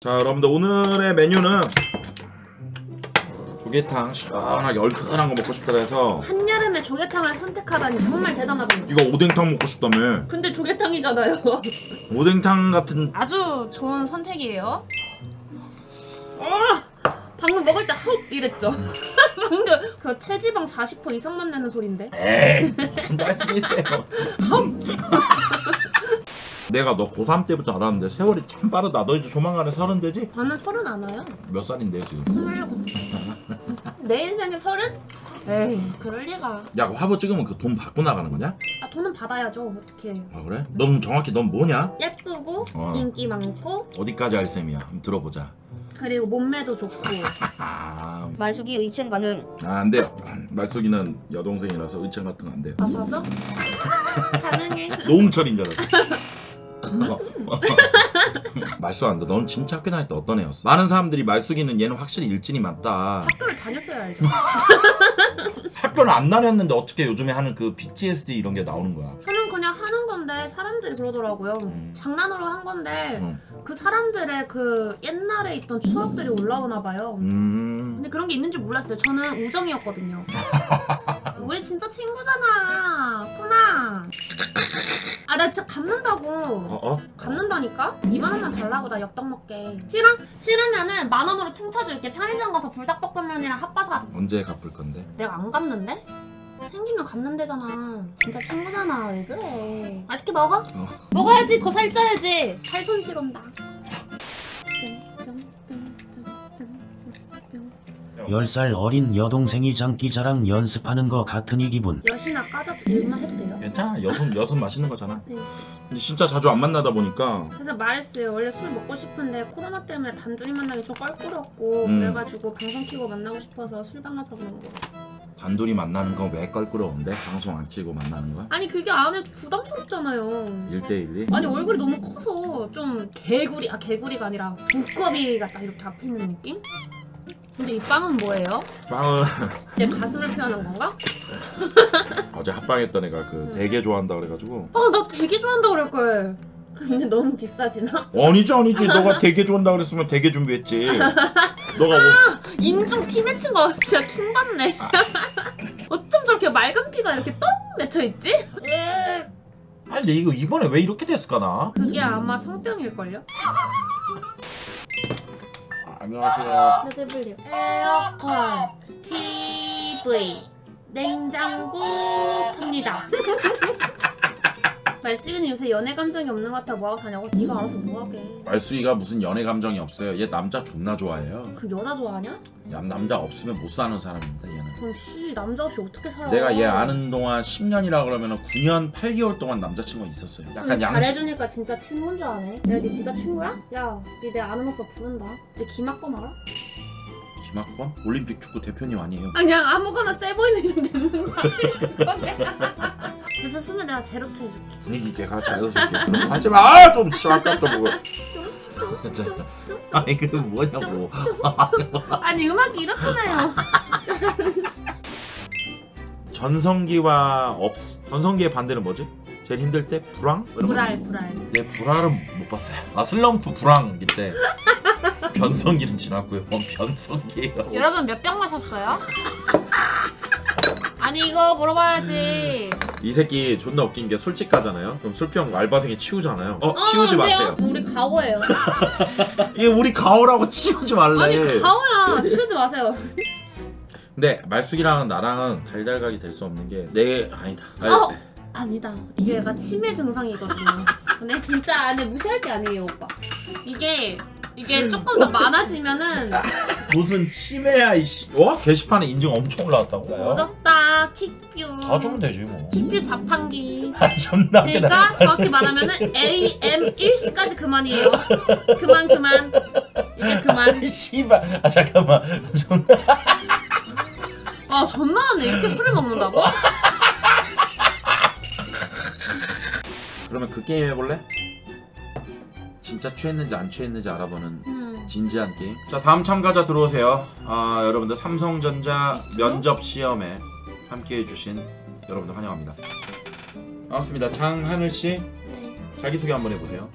자, 여러분들 오늘의 메뉴는 조개탕 시원하게 얼큰한 거 먹고 싶다 해서 한여름에 조개탕을 선택하다니 정말 대단하군요. 이거 오뎅탕 먹고 싶다며. 근데 조개탕이잖아요. 오뎅탕 같은 아주 좋은 선택이에요. 방금 먹을 때 헉 이랬죠? 방금 그 체지방 40% 이상만 내는 소린데? 에이 무슨 말씀이세요. 내가 너 고3 때부터 알았는데 세월이 참 빠르다. 너 이제 조만간에 30 되지? 저는 30 안 와요. 몇 살인데 지금? 27. 내 인생에 30? 에이 그럴 리가. 야, 그 화보 찍으면 그 돈 받고 나가는 거냐? 아, 돈은 받아야죠. 어떻게. 아 그래? 넌 정확히 넌 뭐냐? 예쁘고 인기 많고. 어디까지 할 셈이야? 한번 들어보자. 그리고 몸매도 좋고. 말숙이 의천 가능. 아, 안 돼요. 말숙이는 여동생이라서 의천 같은 거 안 돼요. 아, 맞아? 가능해. 노홍철인 줄 알았어. 말숙 안 돼. 넌 진짜 학교 다닐 때 어떤 애였어? 많은 사람들이 말숙이는 얘는 확실히 일진이 맞다. 학교를 다녔어야 알죠. 학교를 안 다녔는데 어떻게 요즘에 하는 그 PTSD 이런 게 나오는 거야? 저는 그냥 하는 건데 사람들이 그러더라고요. 장난으로 한 건데 그 사람들의 그 옛날에 있던 추억들이 올라오나 봐요. 근데 그런 게 있는지 몰랐어요. 저는 우정이었거든요. 우리 진짜 친구잖아. 꾸나. 아, 나 진짜 갚는다고. 갚는다니까? 2만 원만 달라고. 나 엽떡 먹게. 싫어? 싫으면은 1만 원으로 퉁쳐줄게. 편의점 가서 불닭볶음면이랑 핫바사 가자. 언제 갚을 건데? 내가 안 갚는데? 생기면 갚는 데잖아. 진짜 친구잖아. 왜 그래? 맛있게 먹어? 먹어야지. 더 살쪄야지. 살손실 온다. (10살) 어린 여동생이 장기자랑 연습하는 거 같은 이 기분. 여신아 까져도 일만 해도 돼요? 괜찮아. 여순 마시는 거잖아. 네. 근데 진짜 자주 안 만나다 보니까. 그래서 말했어요. 원래 술 먹고 싶은데 코로나 때문에 단둘이 만나기 좀 껄끄럽고 그래가지고 방송 키고 만나고 싶어서 술방 가서 그런 거. 단둘이 만나는 건 왜 껄끄러운데? 방송 안 키고 만나는 거야? 아니 그게 안 해도 부담스럽잖아요. 1:1이? 아니 얼굴이 너무 커서 좀 개구리, 아 개구리가 아니라 두꺼비가 딱 이렇게 앞에 있는 느낌? 근데 이 빵은 뭐예요? 빵은 내 가슴을 표현한 건가? 어제 합방했던 애가 그 되게 좋아한다 그래가지고. 아, 나도 되게 좋아한다 그럴걸. 근데 너무 비싸지나? 아니지. 너가 되게 좋아한다 그랬으면 되게 준비했지. 너가 뭐 인중 피 맺힌 거 진짜 킹받네. 어쩜 저렇게 맑은 피가 이렇게 똥 맺혀있지? 아니 이거 이번에 왜 이렇게 됐을까 나? 그게 아마 성병일걸요? 안녕하세요. W 에어컨 TV 냉장고 탑니다. 말숙이는 요새 연애 감정이 없는 것 같아. 뭐하고 사냐고? 네가 알아서 뭐하게. 말숙이가 무슨 연애 감정이 없어요. 얘 남자 존나 좋아해요. 그럼 여자 좋아하냐? 야, 남자 없으면 못 사는 사람입니다 얘는. 그럼 씨 남자 없이 어떻게 살아? 내가 얘 아는 동안 10년이라 그러면 9년 8개월 동안 남자친구가 있었어요. 약간 양심 잘해주니까 진짜 친구인 줄 아네. 내가 네 진짜 친구야? 야, 네 내 아는 오빠 부른다. 내 김학범 알아? 김학범? 올림픽 축구 대표님 아니에요? 그냥 아무거나 세 보이는 이름 듣는 거 같아. 그래서 수면 내가 제로트 해줄게. 분위기 걔가 잘해줄게. 하지마! 아, 좀 치워할까부터 보고. 아니 그 뭐냐고. 아니 음악이 이렇잖아요. 전성기의 반대는 뭐지? 제일 힘들 때? 불황? 불알. 내 불알은 못 봤어요. 아, 슬럼프 불황 이때. 변성기는 지났고요. 변성기예요. 여러분 몇 병 마셨어요? 아니 이거 물어봐야지. 이 새끼 존나 웃긴 게 술집가잖아요. 그럼 술병 알바생이 치우잖아요. 치우지 마세요. 우리 가오예요. 이게 우리 가오라고 치우지 말래. 아니 가오야. 치우지 마세요. 근데 말숙이랑 나랑은 달달각이 될 수 없는 게 내 아니다. 이게 얘가 치매 증상이거든요. 근데 진짜 아니 무시할 게 아니에요 오빠. 이게 조금 더 많아지면은 무슨 치매야 이씨. 와? 게시판에 인증 엄청 올라왔다고. 어렵다. 킥뷰 다 주면 되지 뭐. 킥뷰 자판기. 그러니까 정확히 말하면은 AM 1시까지 그만이에요. 그만 이제 그만. 씨발. 아 잠깐만. 존나 아 존나하네. 이렇게 술을 먹는다고? 그러면 그 게임 해볼래? 진짜 취했는지 안 취했는지 알아보는 진지한 게임. 자, 다음 참가자 들어오세요. 아, 여러분들 삼성전자 면접시험에 함께 해주신 여러분들 환영합니다. 반갑습니다. 장하늘씨. 네. 자기소개 한번 해보세요.